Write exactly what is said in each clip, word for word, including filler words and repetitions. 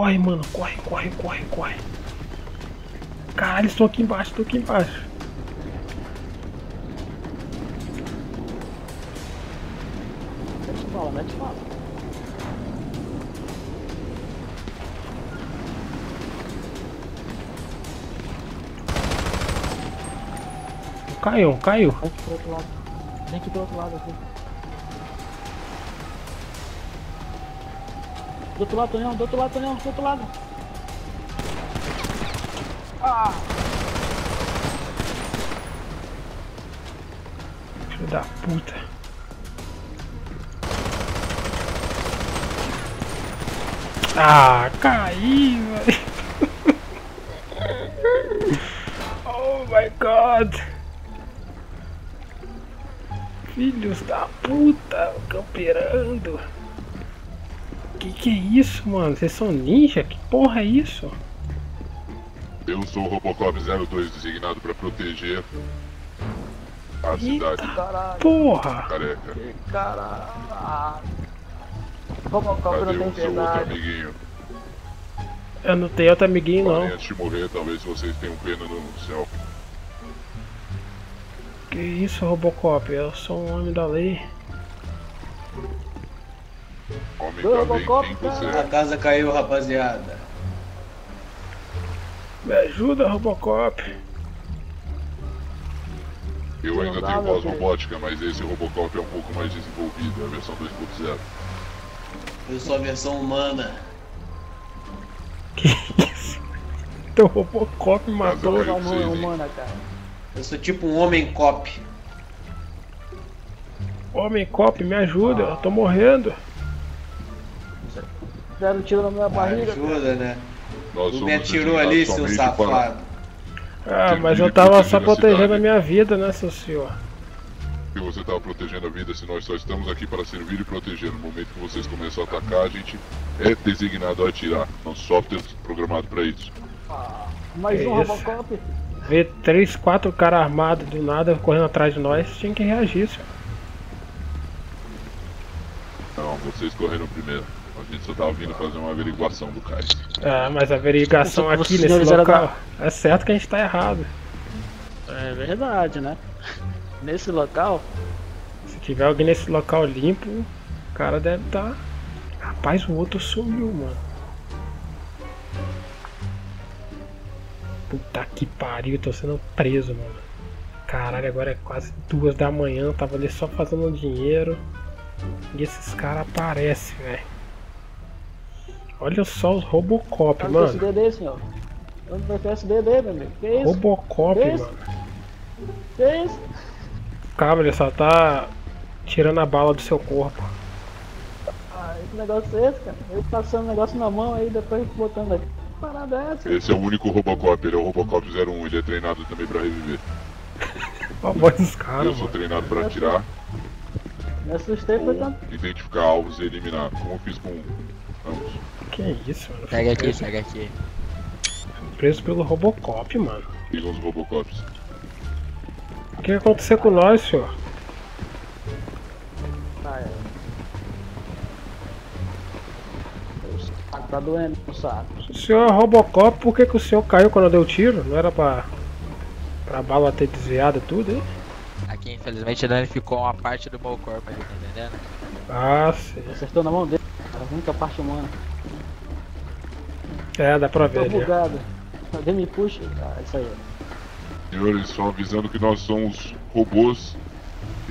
Corre, mano. Corre, corre, corre, corre. Caralho, estou aqui embaixo, estou aqui embaixo. Mete bala, mete bala. Caiu, caiu. Vem aqui pro outro lado. Vem aqui pro outro lado aqui. Do outro lado, Tonhão, do outro lado, Tonhão, do outro lado. Ah! Filho da puta. Ah, caí, velho. Oh my god. Filhos da puta, camperando. Que que é isso, mano? Vocês são ninja? Que porra é isso? Eu sou o Robocop zero dois, designado para proteger a Eita cidade. Caralho. Porra! Careca. Que caralho! Robocop Cadê não tem verdade. Eu não tenho outro amiguinho, não. Antes de morrer, talvez vocês tenham pena no céu. Que isso, Robocop? Eu sou um homem da lei. Homem da Robocop, a casa caiu, rapaziada. Me ajuda, Robocop. Eu ainda tenho voz robótica, mas esse Robocop é um pouco mais desenvolvido, é a versão dois ponto zero. Eu sou a versão humana. Que isso? Então Robocop matou a humana, cara. Eu sou tipo um homem cop. Homem cop, me ajuda, ah. Eu tô morrendo. Deram tiro na minha barriga. Me ajuda, cara. Né? Nós tu me atirou ali, seu safado. Para... Ah, mas eu tava só protegendo a minha vida, né, seu senhor? Porque você tava protegendo a vida, se nós só estamos aqui para servir e proteger. No momento que vocês começam a atacar, a gente é designado a atirar. Nosso software é programado pra isso. Ah, mais é um isso. Robocop. Ver três, quatro caras armados do nada correndo atrás de nós, tinha que reagir, senhor. Não, vocês correram primeiro. A gente só tava vindo fazer uma averiguação do cais. Ah, mas a averiguação aqui nesse local... Da... É certo que a gente tá errado. É verdade, né? Nesse local... Se tiver alguém nesse local limpo, o cara deve tá... Rapaz, o outro sumiu, mano. Puta que pariu, tô sendo preso, mano. Caralho, agora é quase duas da manhã, tava ali só fazendo dinheiro. E esses caras aparecem, velho. Olha só os Robocop, mano. Onde vai P S D, senhor? Onde vai P S D, meu amigo? Que isso? Robocop, mano. Que isso? Calma, ele só tá tirando a bala do seu corpo. Ah, que negócio é esse, cara? Ele passando o negócio na mão aí, depois botando aqui. Esse é o único Robocop, ele é o Robocop zero um, ele é treinado também pra reviver. A voz dos caras. Eu sou treinado pra atirar. Me assustei pra cá. Identificar alvos e eliminar, como eu fiz com ambos. Que isso, mano? Pega aqui, pega aqui. Preso pelo Robocop, mano. Ligam os Robocops. O que aconteceu com nós, senhor? Ah, é. Tá doendo o saco. O senhor é Robocop, por que, que o senhor caiu quando eu dei o tiro? Não era pra, pra bala ter desviado tudo, hein? Aqui, infelizmente, danificou uma parte do meu corpo ali, tá entendendo? Ah, sim. Acertou na mão dele, cara. A única parte humana. É, dá pra ver. Tô bugado. Alguém me puxa. Ah, isso aí. Senhores, só avisando que nós somos robôs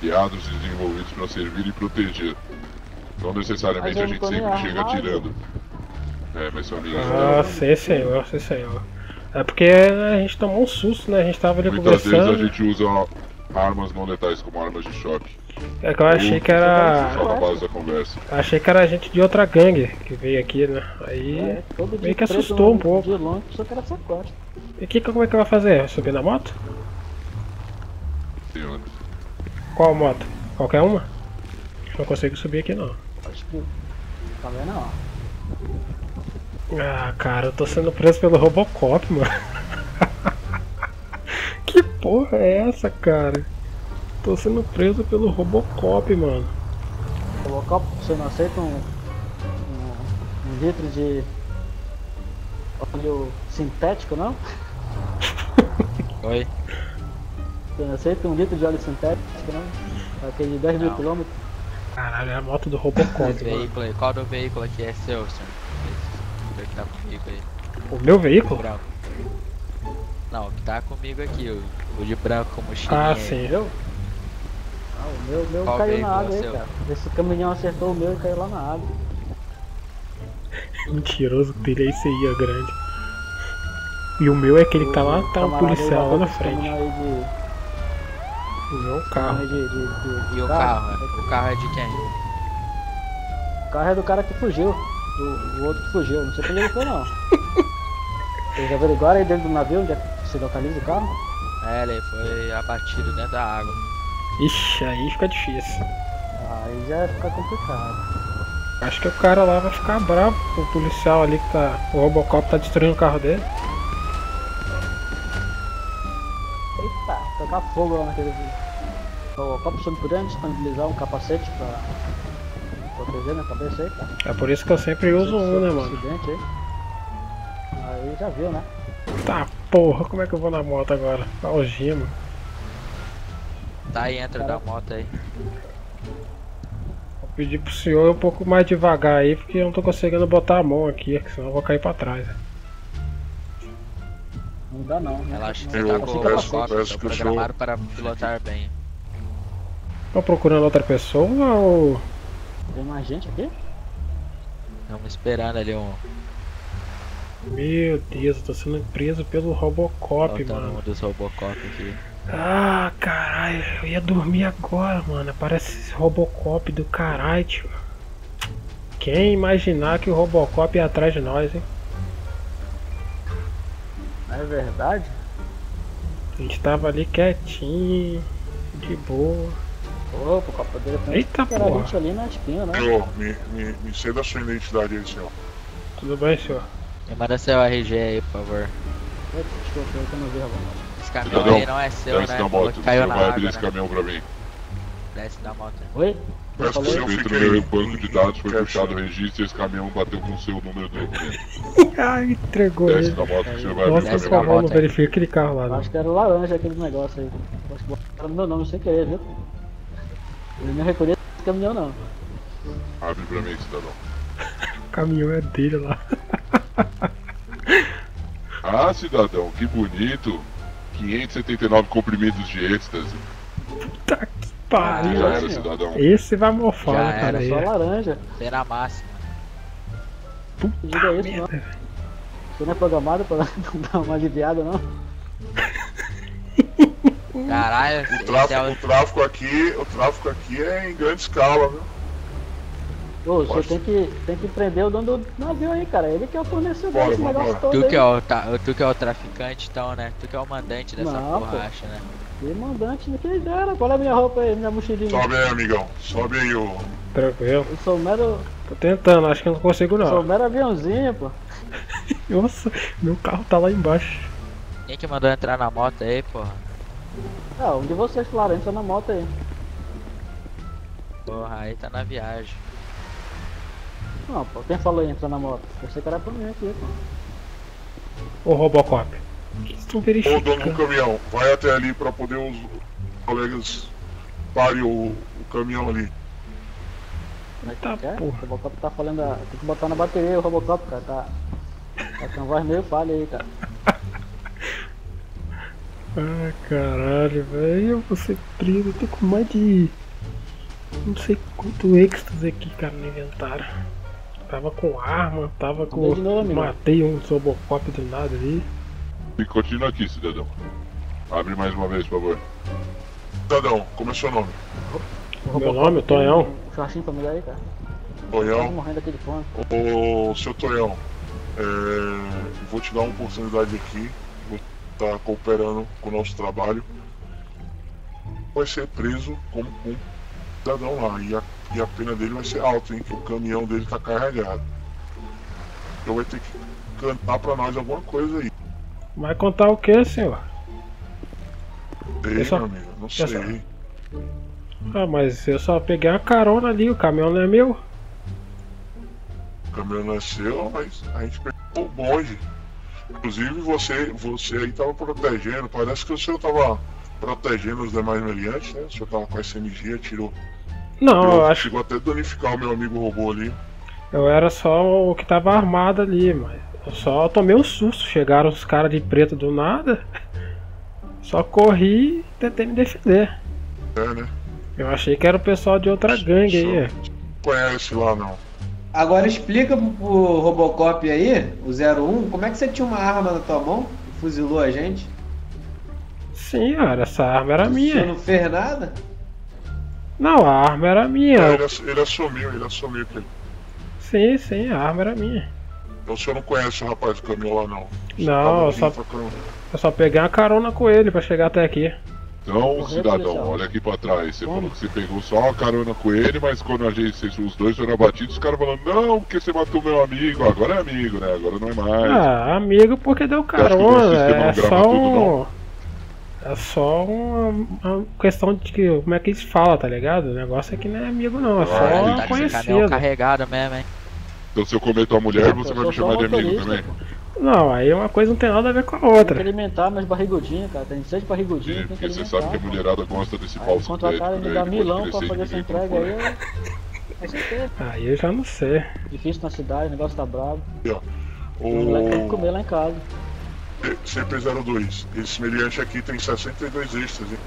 criados e desenvolvidos pra servir e proteger. Não necessariamente a gente sempre chega atirando. É, mas são amigos. Ah, sim, senhor, sim, senhor. É porque a gente tomou um susto, né? A gente tava ali Muitas conversando. Muitas vezes a gente usa armas não letais como armas de choque. É que eu achei Ou, que era. Só na base da conversa. Achei que era gente de outra gangue que veio aqui, né? Aí. É, todo meio que assustou um pouco. Longe, só que era sacote. E que, como é que vai fazer? Subir na moto? Senhor. Qual moto? Qualquer uma? Não consigo subir aqui, não. Acho que. Também não. Ah, cara, eu tô sendo preso pelo Robocop, mano. Que porra é essa, cara? Tô sendo preso pelo Robocop, mano. Robocop, você não aceita um, um, um litro de óleo sintético, não? Oi? Você não aceita um litro de óleo sintético, não? Aquele de dez mil quilômetros? Caralho, é a moto do Robocop. Veículo, qual do veículo aqui é seu, senhor? Esse que tá comigo aí. O meu veículo? O não, o que tá comigo aqui, o, o de branco com mochilinha. Ah, sim, eu? Ah, o meu, meu caiu na água aí, seu? Cara. Esse caminhão acertou o meu e caiu lá na água. Mentiroso, pilhei esse aí, é grande. E o meu é aquele que tá lá, tá o policial lá na frente. O meu é o carro. E o carro? O carro é de quem? O carro é do cara que fugiu. Do, do outro que fugiu. Não sei pra onde ele foi, não. Vocês já averiguaram aí dentro do navio onde é que se localiza o carro? É, ele foi abatido dentro da água. Ixi, aí fica difícil. Aí já fica complicado. Acho que o cara lá vai ficar bravo com o policial ali que tá. O Robocop tá destruindo o carro dele. Eita, tocar fogo lá naquele. O Robocop só não podia disponibilizar um capacete pra proteger na cabeça aí, cara. É por isso que eu sempre uso um, né, mano? Aí. aí já viu, né? Tá porra, como é que eu vou na moto agora? Algema. Tá aí, entra da moto aí. Pedir pro senhor um pouco mais devagar aí, porque eu não tô conseguindo botar a mão aqui, senão eu vou cair pra trás. Não dá não, né? Relaxa, você tá com o Robocop, programaram para pilotar bem. Tá procurando outra pessoa ou... Tem mais gente aqui? Estamos esperando ali um... Meu Deus, eu tô sendo preso pelo Robocop, mano. Falta um dos Robocop aqui. Ah, caralho, eu ia dormir agora, mano. Parece esse Robocop do caralho, tio. Quem imaginar que o Robocop ia atrás de nós, hein? É verdade? A gente tava ali quietinho, de boa. Opa, copa dele foi. Eita porra! Gente ali na espinha, né? Senhor, me, me, me sei da sua identidade aí, senhor. Tudo bem, senhor? Me manda seu R G aí, por favor. Desculpa, eu não vi a voz. Esse caminhão aí não é seu, né? Caiu na água, né? Esse caminhão pra mim. Desce da moto. Oi? Parece que o seu filtro no banco de dados foi puxado o registro e esse caminhão bateu com o seu número do documento. Ah, entregou. Desce da moto que você vai ver. Esse cavalo não verifica aquele carro lá, né? Acho que era o laranja aquele negócio aí. Acho que botaram meu nome sem querer, viu? Ele não reconhece esse caminhão, não. Abre pra mim, cidadão. O caminhão é dele lá. Ah, cidadão, que bonito. quinhentos e setenta e nove comprimidos de êxtase. Puta que pariu. Já era, cidadão. Esse vai mofar, já era, cara. Só laranja. Será máxima. Puta diga isso, merda. Não. Você não é programado pra não dar uma aliviada, não? Caralho. O tráfico, é o... O tráfico aqui, o tráfico aqui é em grande escala, viu? Ô, você tem que, tem que prender o dono do navio aí, cara. Ele que é o fornecedor desse negócio todo tu aí. Que é o, tá, tu que é o traficante, então, né? Tu que é o mandante dessa não, borracha, pô. Né? Que mandante, quem dera. Qual é a minha roupa aí, minha mochilinha? Sobe aí, amigão. Sobe aí, ô. Tranquilo. Eu sou mero... Tô tentando, acho que eu não consigo, não. Eu sou mero aviãozinho, pô. Nossa, meu carro tá lá embaixo. Quem que mandou entrar na moto aí, porra? Ah, um de vocês, claro. Entra na moto aí. Porra, aí tá na viagem. Não, pô, quem falou aí entrar na moto? Eu sei que era pra mim aqui, pô. Ô Robocop, o que estão verificando? Ô dono do caminhão, vai até ali pra poder os colegas parem o, o caminhão ali. Como é que tá, quer? Porra. O Robocop tá falando, a... tem que botar na bateria o Robocop, cara, tá... Tá com a voz meio falha aí, cara. Ah, caralho, velho, eu vou ser preso, eu tô com mais de... Não sei quanto êxtase aqui, cara, no inventário. Tava com arma, tava com... Nome, matei um Robocop do nada ali. E continua aqui, cidadão. Abre mais uma vez, por favor. Cidadão, como é seu nome? O meu nome? Tonhão. Um churrasquinho pra me dar aí, cara. Tonhão. Ô, seu Tonhão, é... vou te dar uma oportunidade aqui. Vou estar cooperando com o nosso trabalho. Vai ser preso como um cidadão lá. E a... E a pena dele vai ser alta, hein? Que o caminhão dele tá carregado. Então vai ter que cantar pra nós alguma coisa aí. Vai contar o que, senhor? Ei, só... meu amigo, não sei. Só... Ah, mas eu só peguei uma carona ali, o caminhão não é meu? O caminhão não é seu, mas a gente pegou o bonde. Inclusive você, você aí tava protegendo, parece que o senhor tava protegendo os demais meliantes, né? O senhor tava com essa energia, tirou. Não, tirou, eu acho. Chegou até a danificar o meu amigo robô ali. Eu era só o que tava armado ali, mas eu só tomei um susto. Chegaram os caras de preto do nada. Só corri e tentei me defender. É, né? Eu achei que era o pessoal de outra gangue aí. Conhece lá não. Agora explica pro Robocop aí, o zero um, como é que você tinha uma arma na tua mão e fuzilou a gente? Sim, cara, essa arma era minha. Você não fez nada? Não, a arma era minha. É, ele, ele assumiu, ele assumiu que ele... Sim, sim, a arma era minha. Então o senhor não conhece o rapaz do caminho lá não? Você não, eu só, eu só peguei uma carona com ele pra chegar até aqui. Então, cidadão, olha aqui pra trás. Você falou que você pegou só uma carona com ele, mas quando a gente, os dois foram abatidos, os caras falando, não, porque você matou meu amigo, agora é amigo, né? Agora não é mais. Ah, amigo porque deu carona, é só um... É só uma, uma questão de que, como é que eles falam, tá ligado? O negócio é que não é amigo não, é só conhecido. Carregada mesmo, hein? Então se eu comer tua mulher, você vai me chamar de amigo também? Não, aí uma coisa não tem nada a ver com a outra. Tem que alimentar mais barrigudinha, cara. Tem seis barrigudinhas, tem que alimentar. Porque você sabe que a mulherada gosta desse falso. Contrataram ele dar milão pra fazer essa entrega aí. Aí eu já não sei. Difícil na cidade, o negócio tá bravo. O moleque tem que comer lá em casa. C P zero dois, esse meliante aqui tem sessenta e dois extras, hein?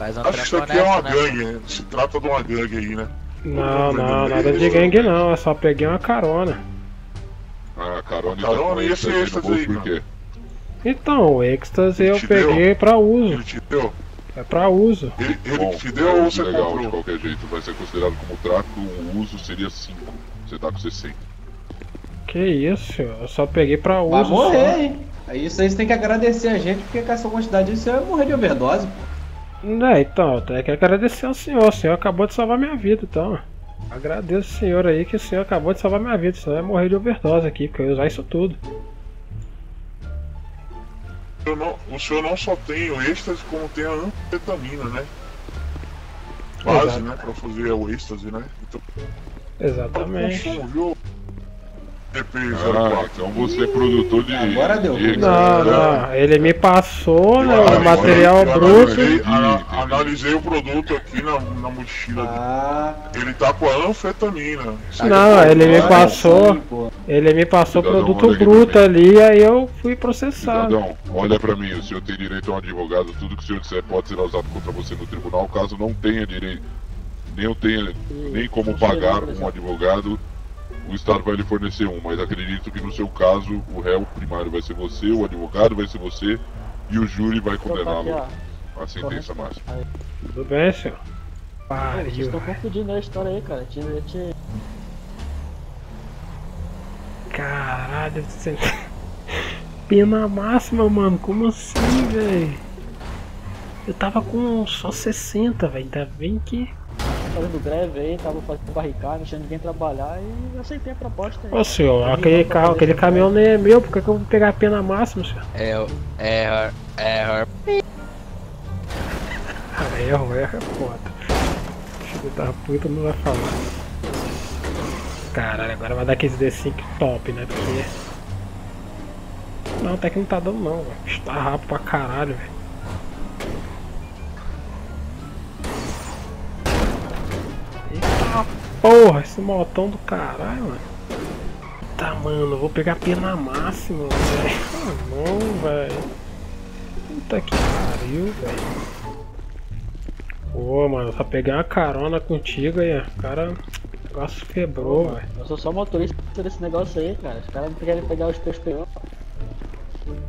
Acho que isso aqui é uma gangue, se trata de uma gangue aí, né? Não, não, nada de gangue não, eu só peguei uma carona. Ah, carona, carona e esse êxtase aí, por quê? Então, o êxtase eu peguei pra uso. Ele te deu? É pra uso. Ele, ele Bom, te deu ou você legal, comprou? De qualquer jeito, vai ser considerado como tráfico, o uso seria cinco. Você tá com sessenta. Que isso, eu só peguei pra uso. Vai morrer, só. Hein? Isso aí você tem que agradecer a gente, porque com essa quantidade você vai morrer de overdose, pô. É, então, eu tenho que agradecer ao senhor. O senhor acabou de salvar minha vida, então. Agradeço o senhor aí que o senhor acabou de salvar minha vida, senão eu ia morrer de overdose aqui, porque eu ia usar isso tudo. Eu não, o senhor não só tem o êxtase como tem a anfetamina, né? Quase, exato. Né? Pra fazer o êxtase, né? Então... Exatamente. Ah, então você é produtor de... Agora deu. De... Não, não, ele me passou, né, o material bruto. Analisei, a, analisei o produto aqui na, na mochila ah. dele. Ele tá com a anfetamina. Não, ele me passou, ele me passou cidadão, produto bruto ali, aí eu fui processado. Cidadão, olha pra mim, o senhor tem direito a um advogado, tudo que o senhor disser pode ser usado contra você no tribunal, caso não tenha direito, nem, tenha, nem como pagar um advogado. O Estado vai lhe fornecer um, mas acredito que no seu caso o réu primário vai ser você, o advogado vai ser você e o júri vai condená-lo à sentença máxima. Tudo bem, senhor? Pariu. Vocês estão confundindo a história aí, cara. Caralho, você... Pena máxima, mano. Como assim, velho? Eu tava com só sessenta, velho. Ainda bem que... fazendo greve aí, tava fazendo barricada, não tinha ninguém trabalhar e aceitei a proposta aí. Ô senhor, aquele carro, aquele caminhão nem é meu, por que eu vou pegar a pena máxima, senhor? É, é, é, é, erro, erro é foda. Filho da puta não vai falar. Caralho, agora vai dar aqueles D cinco top, né, porque... Não, até que não tá dando não, velho. Está rápido pra caralho, velho. Porra, esse motão do caralho, mano. Tá, mano, eu vou pegar pena máxima, velho. Ah, não, velho. Puta que pariu, velho. Pô, mano, só peguei uma carona contigo aí, ó. Cara, o negócio quebrou, velho. Eu sou só motorista desse negócio aí, cara. Os caras não querem pegar os teus peões.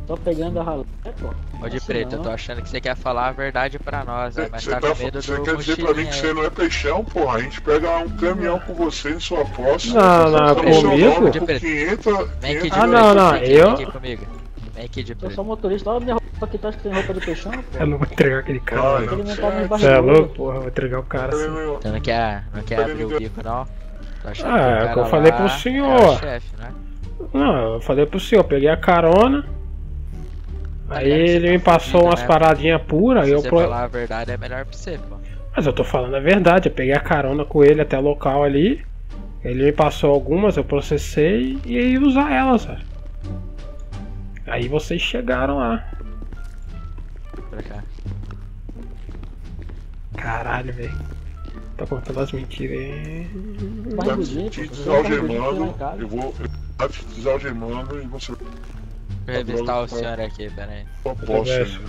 Tô pegando a ralé, pô. Ô de preto, eu tô achando que você quer falar a verdade pra nós, né? Mas cê tá com medo do mochilinho. Você quer dizer pra mim que você não é peixão, porra? A gente pega um caminhão com você em sua posse. Não, não, comigo? De preto. Vem aqui de preto. Ah, não, não, eu? Vem aqui comigo. Vem aqui de preto. Eu sou motorista, olha minha roupa aqui, tu acha que tem roupa de peixão, pô? Eu não vou entregar aquele cara, não. Você é louco, porra, eu vou entregar o cara assim. Você não quer, não quer abrir o bico, não? Ah, é o que eu falei pro senhor. Não, eu falei pro senhor, peguei a carona. Aí ele me passou umas paradinhas puras. Se você falar a verdade é melhor pra você, pô. Mas eu tô falando a verdade, eu peguei a carona com ele até o local ali. Ele me passou algumas, eu processei e ia usar elas, velho. Aí vocês chegaram lá. Pra cá. Caralho, velho. Tá contando as mentiras aí. Tá te desalgemando. Eu vou. Tá te desalgemando e você. Vou revistar o senhor aqui, peraí. Só posso.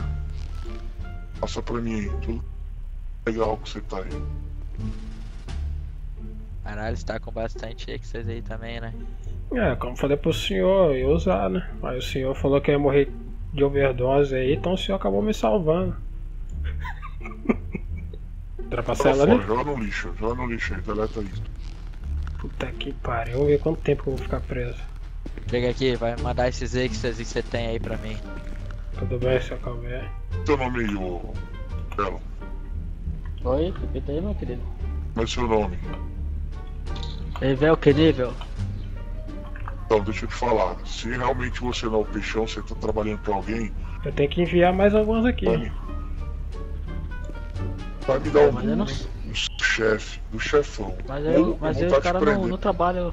Passa pra mim aí. Tudo legal que você tá aí. Caralho, você tá com bastante extras aí também, né? É, como falei pro senhor, eu ia usar, né? Aí o senhor falou que eu ia morrer de overdose aí, então o senhor acabou me salvando. Ultrapassar ela ali? Joga no lixo, joga no lixo aí, deleta isso. Puta que pariu, eu vou ver quanto tempo que eu vou ficar preso. Chega aqui, vai mandar esses extras que você tem aí pra mim. Tudo bem, senhor Calvé. Seu nome aí, ô... Belo. Oi, repita aí, meu querido. Mas seu nome? Nível, que nível? Então, deixa eu te falar, se realmente você não é o peixão, você tá trabalhando pra alguém... Eu tenho que enviar mais alguns aqui. Vai, vai me dar é, um não... do chefe, do chefão. Mas aí, eu, mas aí o cara não, não trabalha...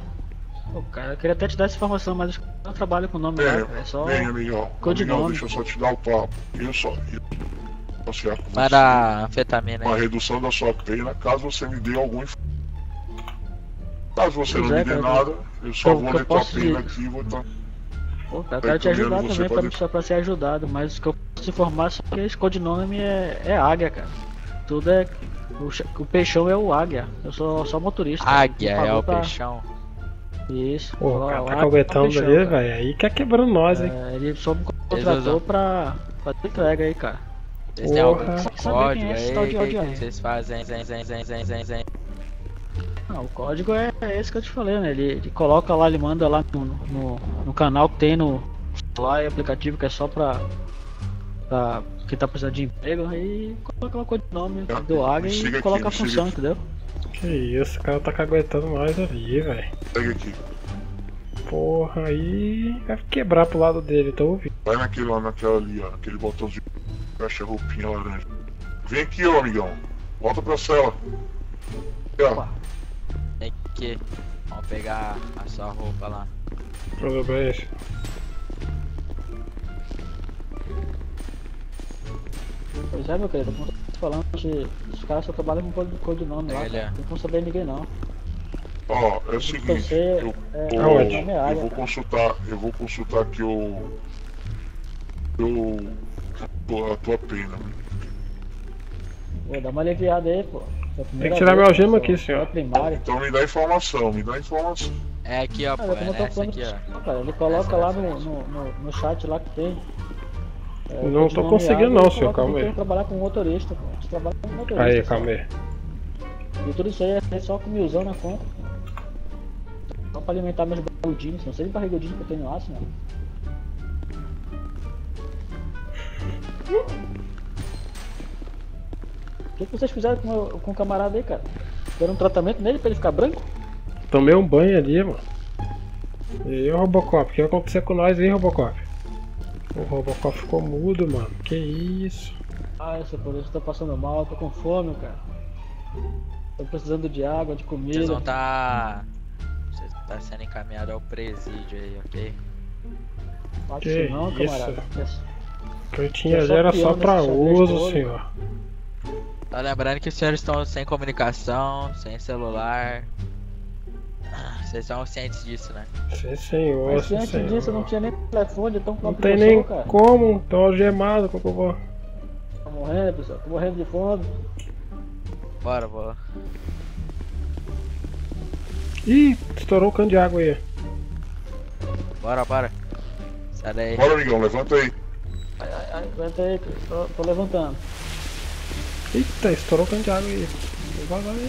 O cara, eu queria até te dar essa informação, mas eu não trabalho com o nome dela, é, é só... Bem, amigão, amigão, deixa eu só te dar o papo. Eu só... Eu... Eu vai dar anfetamina aí. Uma redução da sua pena, caso você me dê algum informação. Caso você pois não é, me dê cara, nada, eu só vou ler tua pena aqui e vou estar... Pô, cara, eu quero te ajudar também, pra, pode... pra ser ajudado, mas o que eu posso informar só que esse codinome é, é águia, cara. Tudo é... O, o peixão é o águia, eu sou só motorista. Águia é o pra... peixão. Isso. Pô, cara, tá caguetando ali, velho, aí quer quebrando nós, hein. É, ele só me contratou pra fazer entrega aí, cara. Vocês têm algum código aí, o que vocês fazem, zen, zen, zen, zen, zen, zen. Não, o código é esse que eu te falei, né? Ele, ele coloca lá, ele manda lá no, no, no canal que tem no celular e aplicativo que é só pra, pra quem tá precisando de emprego, aí coloca lá o codinome ah, do Águia e aqui, coloca a função, aqui. Entendeu? Que isso, o cara tá caguetando mais ali, velho. Pega aqui. Porra, aí vai quebrar pro lado dele, tá ouvindo? Vai naquele lá, naquela ali, ó, aquele botãozinho de caixa roupinha laranja. Vem aqui, ó, amigão. Volta pra cela. Aqui, ó. Opa. Aqui. Vamos pegar a sua roupa lá. Tudo bem. Pois é, meu querido, como eu tô falando que os caras só trabalham com codinome lá, cara. Não vão saber ninguém não. Ó, oh, é o seguinte, você, eu, é, eu, é, eu, é área, eu vou cara. consultar, eu vou consultar aqui o... o... a tua pena. Pô, dá uma aliviada aí, pô. Tem que tirar meu algema aqui, senhor. Então me dá informação, me dá informação. É aqui, ó, pô, é nessa aqui, ó. Cara, ele coloca lá no, no, no chat lá que tem. É, não tô conseguindo não, senhor, calma aí. Tem que trabalhar com motorista, pô. Você trabalha com motorista. Aí, calma aí. E tudo isso aí é só com milzão na conta. Só pra alimentar meus barrigudinhos, não sei de barrigudinho que eu tenho lá, senhor. O que, que vocês fizeram com o, com o camarada aí, cara? Deram um tratamento nele pra ele ficar branco? Tomei um banho ali, mano. E aí, Robocop, o que vai acontecer com nós aí, Robocop? O Robocop ficou mudo, mano. Que isso? Ah, essa polícia tá passando mal, eu tô com fome, cara. Tô precisando de água, de comida. Vocês vão tá... Vocês vão tá sendo encaminhados ao presídio aí, ok? Bate isso não, camarada. Cantinha zero é só pra uso, senhor. Tá lembrando que os senhores estão sem comunicação, sem celular. Vocês são cientes disso, né? Sim, senhor. Mas ciente senhor. disso, não tinha nem telefone, então com a pessoa, cara. Não tem nem cara. como, tô algemado, como que eu vou? Tô morrendo, pessoal, tô morrendo de fome. Bora, bora. Ih, estourou o cano de água aí. Bora, bora. Sai daí. Bora, amigão, levanta aí. Ai, ai, ai, levanta aí, tô, tô levantando. Eita, estourou o cano de água aí. Vai, vai, vai.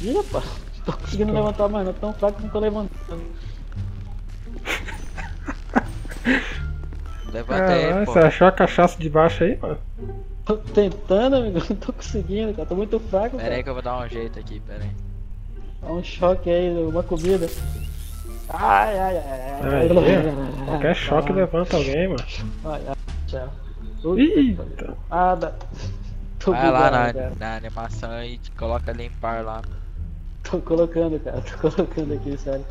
Ih, rapaz, não tô conseguindo Estou... levantar mais, não. Tão fraco que não tô levantando. Levanta Caramba, aí, pô. Você achou a cachaça de baixo aí, mano? Tô tentando, amigo, não tô conseguindo, cara. Tô muito fraco, pera cara. Aí que eu vou dar um jeito aqui, pera aí. Dá um choque aí, uma comida. Ai, ai, ai, ai. Aí, ai qualquer ai, choque ai. levanta alguém, mano. Ai, ai, tchau. Eita. Ah, dá... Vai lá na, na animação e te coloca limpar lá. Tô colocando, cara, tô colocando aqui, sério.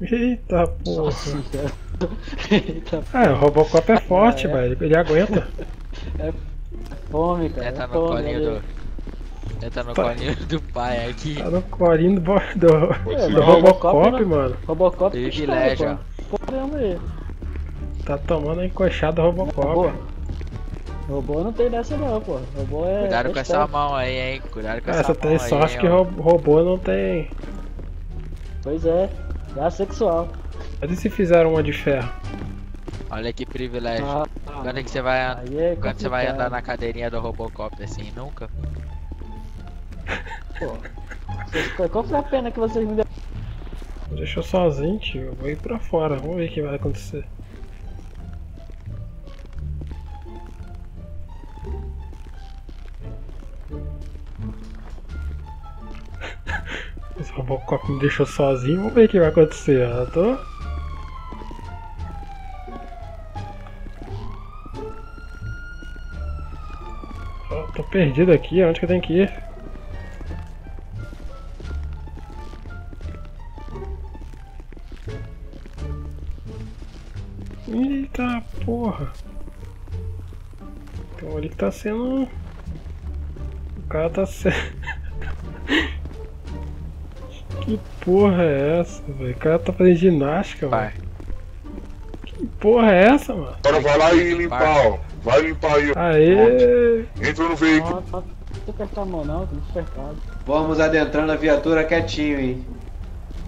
Eita porra. Nossa, Ah, o Robocop é forte, velho. É. Ele aguenta. É fome, cara. É, tá é no fome, colinho velho. do. É, tá no tá. colinho do pai aqui. Tá no colinho do, do, é, do Robocop, Robocop, mano. Robocop e Vileja. Tá tomando a encoxada do Robocop. Robô. Robô não tem dessa não, pô. Robô é. Cuidado com essa mão aí, hein. Cuidado com essa, essa mão aí. Essa tem sorte que ó. robô não tem. Pois é, é sexual. Mas se fizeram uma de ferro? Olha que privilégio. Ah, quando é que você vai, é quando você vai andar na cadeirinha do Robocop assim? Nunca? Pô, qual foi a pena que vocês me deram? Deixou sozinho, tio. Eu vou ir pra fora. Vamos ver o que vai acontecer. Esse Robocop me deixou sozinho, vamos ver o que vai acontecer. Eu tô... Oh, tô perdido aqui, onde que eu tenho que ir? Eita porra! Então ali que tá sendo... O cara tá sendo... Que porra é essa, velho? O cara tá fazendo ginástica, velho. Que porra é essa, mano? Agora vai lá e limpar, ó. Vai limpar aí, ó. Aê! Entra no veículo. Não, não apertar a mão não, tô despertado. Vamos adentrando a viatura quietinho, hein?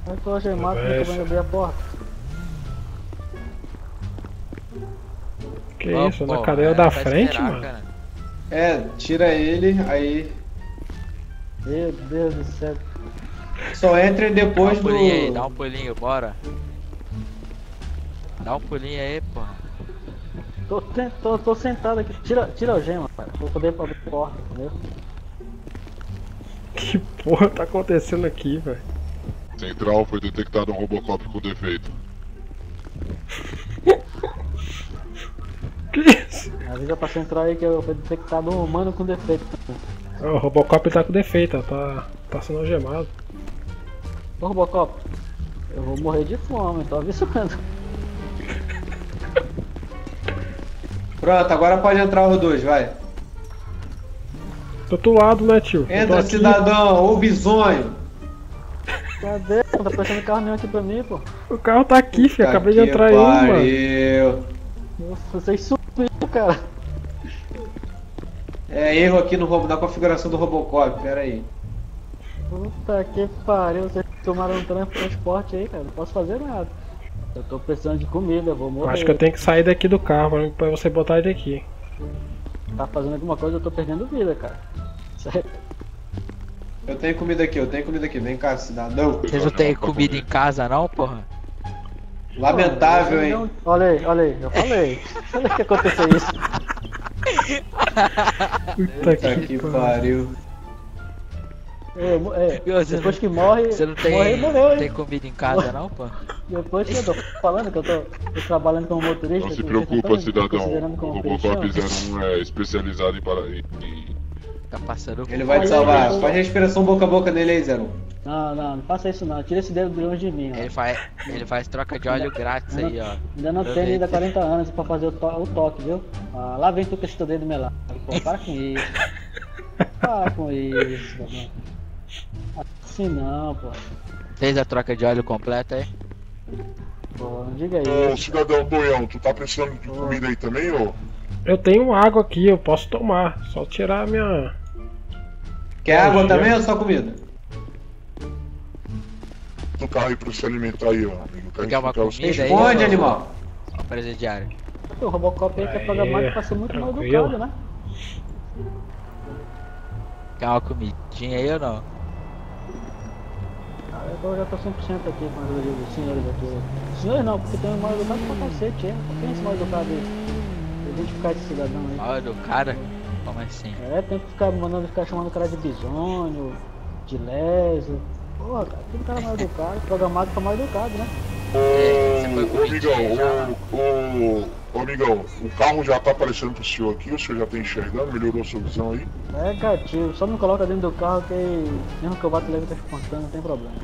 Vai colocar a máquina que vai abrir a porta. Que oh, isso, pô, na cadeira é, da frente, esperar, mano? Cara. É, tira ele, aí... Meu Deus do céu. Só entrem depois do... Dá um pulinho do... aí, dá um pulinho, bora. Dá um pulinho aí, pô. Tô, tô, tô sentado aqui. Tira, tira a algema, cara. Vou poder abrir a porta, entendeu? Que porra tá acontecendo aqui, velho? Central, foi detectado um Robocop com defeito. Que isso? Avisa pra Central aí que foi detectado um humano com defeito. O Robocop tá com defeito, tá... Tá sendo algemado. Ô Robocop, eu vou morrer de fome, tô avisando. Pronto, agora pode entrar os dois, vai. Do outro lado, né, tio? Entra, cidadão, ô bisonho. Cadê? Não tá passando carro nenhum aqui pra mim, pô. O carro tá aqui, filho, acabei de entrar aí, mano. Nossa, vocês subiram, cara. É erro aqui no, na configuração do Robocop, pera aí. Puta que pariu, vocês tomaram um transporte aí, cara, não posso fazer nada. Eu tô precisando de comida, eu vou morrer. Acho que eu tenho que sair daqui do carro pra você botar ele aqui. Tá fazendo alguma coisa, eu tô perdendo vida, cara. Sério. Eu tenho comida aqui, eu tenho comida aqui, vem cá, cidadão. Vocês não tem comida em casa não, porra? Lamentável, hein? Não... Olha aí, olha aí, eu falei. Olha que aconteceu isso. Puta que, que pariu. É, é, depois que morre, você não tem, morre morreu, não tem comida em casa morre. Não, pô? Depois que eu tô falando que eu tô, tô trabalhando como motorista... Não se preocupa, tô, cidadão, o Robocop zero um é especializado em... Para... E... Tá passando... Ele vai te salvar, faz respiração boca a boca nele aí, zero um. Não, não, não faça isso não, tira esse dedo do longe de mim, ó. Ele faz, ele faz troca de óleo grátis ainda, aí, ó. Ainda não tem ainda quarenta anos pra fazer o, to o toque, viu? Ah, lá vem tu com esse teu dedo melado, pô, para com isso. Para com isso, mano. Assim não, pô. Fez a troca de óleo completa aí? Pô, não diga isso. Ô, cidadão Tonhão, tu tá precisando de comida aí também, ô? Eu tenho água aqui, eu posso tomar. Só tirar a minha... Quer água também ou só comida? No carro aí pra se alimentar aí, ó. Quer uma comida aí? Onde, animal? Presidiário. O Robocop aí tá programado pra ser muito mal educado, né? Quer uma comidinha aí ou não? Eu já tô cem por cento aqui com os digo senhores aqui. Senhores não, porque tem um mal educado pra cacete, é. Quem é esse mal educado aí? Eu vou ficar de cidadão aí. Mal educado? Como assim? É, tem que ficar mandando ficar chamando o cara de bisônio, de leso. Porra, cara, tem cara mal educado, programado pra mal educado, né? Ô, ô amigão, ô, ô, ô amigão, o carro já tá aparecendo pro senhor aqui, o senhor já tá enxergando, melhorou a sua visão aí? É, gatinho, só não coloca dentro do carro que mesmo que eu bato leve tá espantando, não tem problema.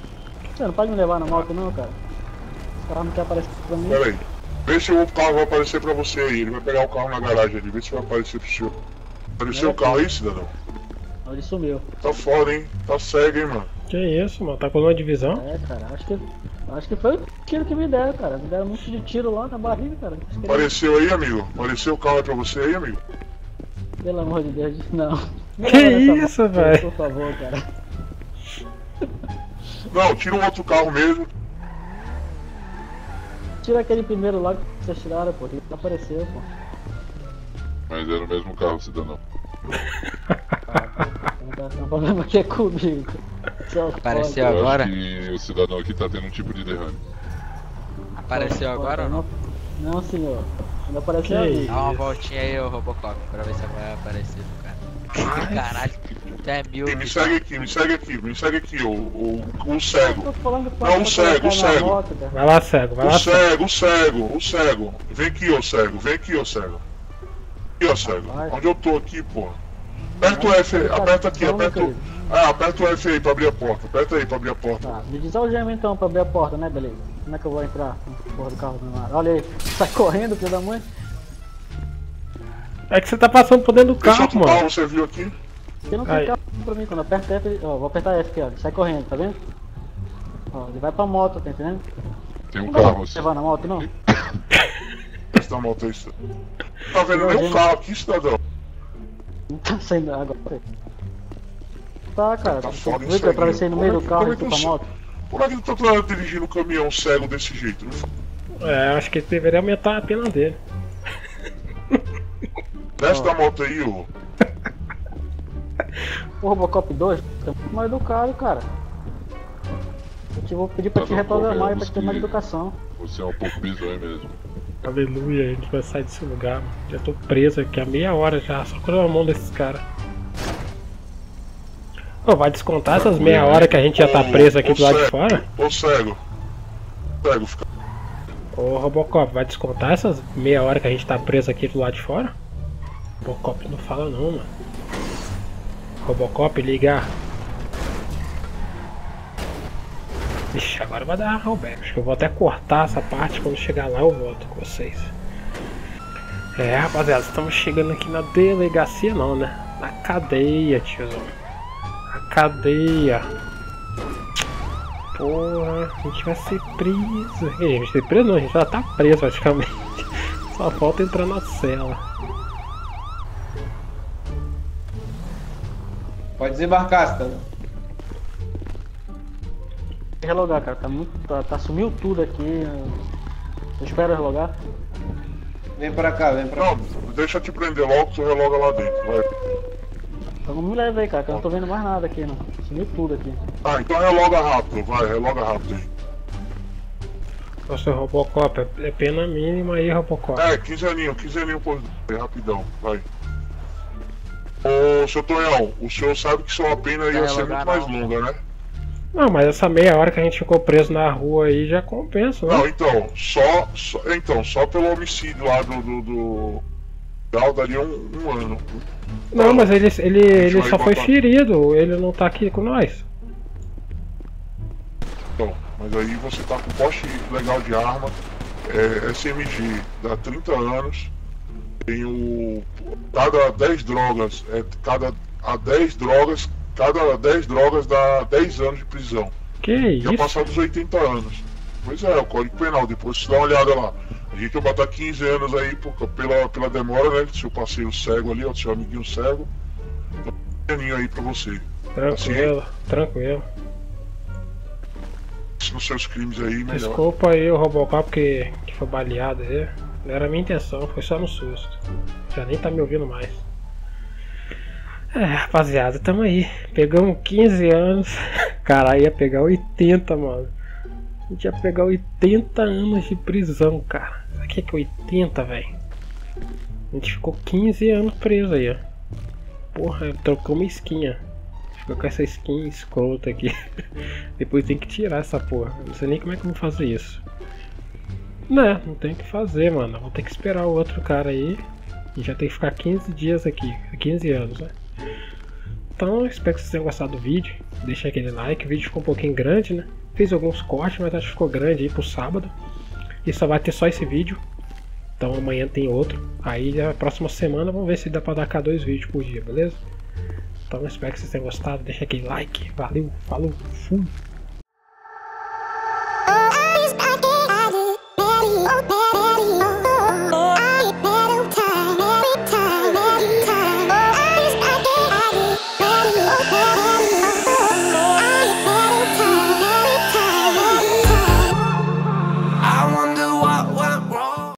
Você não pode me levar na moto não, cara. Esse carro não quer aparecer pra mim. Pera aí, Vê se o carro vai aparecer pra você aí. Ele vai pegar o carro na garagem ali. Vê se vai aparecer pro seu. Apareceu o carro aí, cidadão? Ele sumiu. Tá foda, hein? Tá cego, hein, mano? Que isso, mano? Tá com uma divisão? É, cara, acho que, acho que foi o tiro que me deram, cara. Me deram um monte de tiro lá na barriga, cara. Apareceu aí, amigo? Apareceu o carro aí pra você aí, amigo? Pelo amor de Deus, não. Que isso, velho? Por favor, cara. Não, tira um outro carro mesmo. Tira aquele primeiro lá que vocês tiraram, pô. Ele apareceu, pô. Mas era o mesmo carro, cidadão. O problema aqui é comigo. Apareceu pode. Agora? E o cidadão aqui tá tendo um tipo de derrame. Apareceu pô, agora ou não? Não, senhor. Não apareceu aí. Dá uma voltinha aí, ô Robocop, pra ver se vai aparecer do cara. Caralho, até mil. Me segue aqui, me segue aqui, me segue aqui, o, o, o cego. Não, o cego, o cego. Vai lá, cego, vai lá. O cego, o cego, o cego. Vem aqui, ô cego, vem aqui, ô cego. Aqui, ô cego. Onde eu tô aqui, pô? Aperta o F aí, aperta aqui, aperta o... Ah, aperta o F aí pra abrir a porta, aperta aí pra abrir a porta. Tá, me diz o gema então pra abrir a porta, né, beleza? Como é que eu vou entrar com porra do carro do meu lado? Olha aí, sai correndo, filho da mãe. É que você tá passando por dentro do carro, mano. Carro, você viu aqui? Você não tem carro pra mim, quando eu aperto F, ó, vou apertar F aqui, ó, sai correndo, tá vendo? Ó, ele vai pra moto, tá entendendo? Tem um carro, você vai na moto, não? Essa moto aí, tá vendo nem o carro aqui, cidadão? Não tá saindo água, velho. Tá, cara, tá foda, eu atravessei no meio do carro e fui pra moto. Por que tu tá dirigindo um caminhão cego desse jeito? É, acho que deveria aumentar a pena dele. Desce da moto aí, ô. O Robocop dois tá muito mais educado, cara. Eu te vou pedir pra te reprogramar e pra te ter mais educação. Você é um pouco bizonho mesmo. Aleluia, a gente vai sair desse lugar, mano. Já tô preso aqui há meia hora já, só com a mão desses caras. Oh, vai descontar essas meia hora que a gente já tá preso aqui do lado de fora? Ô cego, cego, fica. Ô Robocop, vai descontar essas meia hora que a gente tá preso aqui do lado de fora? Robocop não fala não, mano. Robocop, ligar. Ixi, agora vai dar rollback. Acho que eu vou até cortar essa parte. Quando chegar lá eu volto com vocês. É, rapaziada, estamos chegando aqui na delegacia não, né? Na cadeia, tiozão. A cadeia. Porra, a gente vai ser preso. A gente vai ser preso não, a gente já tá preso praticamente. Só falta entrar na cela. Pode desembarcar, cidadão. Relogar, cara, tá muito. Tá, tá sumiu tudo aqui. Eu espero relogar. Vem pra cá, vem pra cá. Não, deixa eu te prender logo que tu reloga lá dentro, vai. Então não me leva aí, cara, que eu não tô vendo mais nada aqui, não. Sumiu tudo aqui. Ah, então reloga rápido, vai, reloga rápido aí. Nossa, Robocop, é pena mínima aí, Robocop. É, quinzeninho, quinzeninho por rapidão, vai. Ô, seu Tonhão, o senhor sabe que sua pena ia ser muito mais longa, né? Não, mas essa meia hora que a gente ficou preso na rua aí já compensa, né? Não, então, só, só, então, só pelo homicídio lá do... do, do... daria um, um ano. Não, não, mas ele, ele, ele só botar... foi ferido, ele não tá aqui com nós. Então, mas aí você tá com poste legal de arma, é, S M G, dá trinta anos, tem o... cada dez drogas, é, cada... a dez drogas... Cada dez drogas dá dez anos de prisão. Que isso? Já passaram dos oitenta anos. Pois é, o Código Penal, depois você dá uma olhada lá. A gente vai botar quinze anos aí por, pela, pela demora, né? Se eu passei o cego ali, ó, seu amiguinho cego. Dá um aninho aí pra você. Tranquilo, assim, tranquilo. Nos seus crimes aí, melhor. Desculpa aí o Robocop que, que foi baleado aí. Não era a minha intenção, foi só no susto. Já nem tá me ouvindo mais. É, rapaziada, tamo aí. Pegamos quinze anos. Cara, ia pegar oitenta, mano. A gente ia pegar oitenta anos de prisão, cara. Isso aqui é que é oitenta, velho. A gente ficou quinze anos preso aí, ó. Porra, trocou uma skin. Ficou com essa skin escrota aqui. Depois tem que tirar essa porra. Não sei nem como é que eu vou fazer isso. Não, não tem o que fazer, mano. Vou ter que esperar o outro cara aí. E já tem que ficar quinze dias aqui. quinze anos, né? Então, espero que vocês tenham gostado do vídeo. Deixa aquele like, o vídeo ficou um pouquinho grande, né? Fiz alguns cortes, mas acho que ficou grande aí pro sábado. E só vai ter só esse vídeo. Então amanhã tem outro. Aí na próxima semana vamos ver se dá pra dar cá dois vídeos por dia, beleza? Então espero que vocês tenham gostado. Deixa aquele like. Valeu, falou, fui!